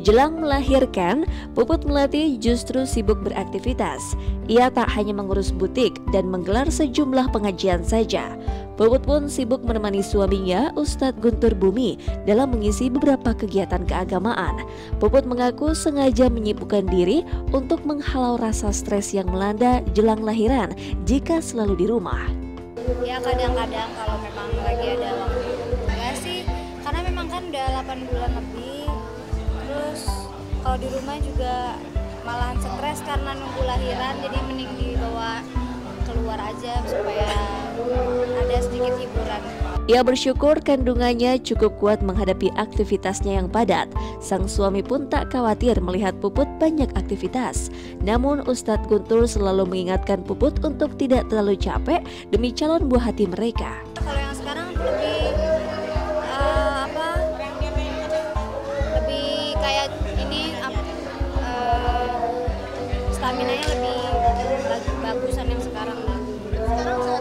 Jelang melahirkan, Puput Melati justru sibuk beraktivitas. Ia tak hanya mengurus butik dan menggelar sejumlah pengajian saja. Puput pun sibuk menemani suaminya, Ustadz Guntur Bumi, dalam mengisi beberapa kegiatan keagamaan. Puput mengaku sengaja menyibukkan diri untuk menghalau rasa stres yang melanda jelang lahiran jika selalu di rumah. Ya kadang-kadang kalau memang lagi ada waktu enggak sih, karena memang kan udah 8 bulan lebih. Terus kalau di rumah juga malahan stres karena nunggu lahiran, jadi mending dibawa keluar aja supaya ada sedikit hiburan. Ia bersyukur kandungannya cukup kuat menghadapi aktivitasnya yang padat. Sang suami pun tak khawatir melihat Puput banyak aktivitas. Namun Ustadz Guntur selalu mengingatkan Puput untuk tidak terlalu capek demi calon buah hati mereka. Kalau yang sekarang lebih kayak ini, stamina-nya lebih bagusan yang sekarang.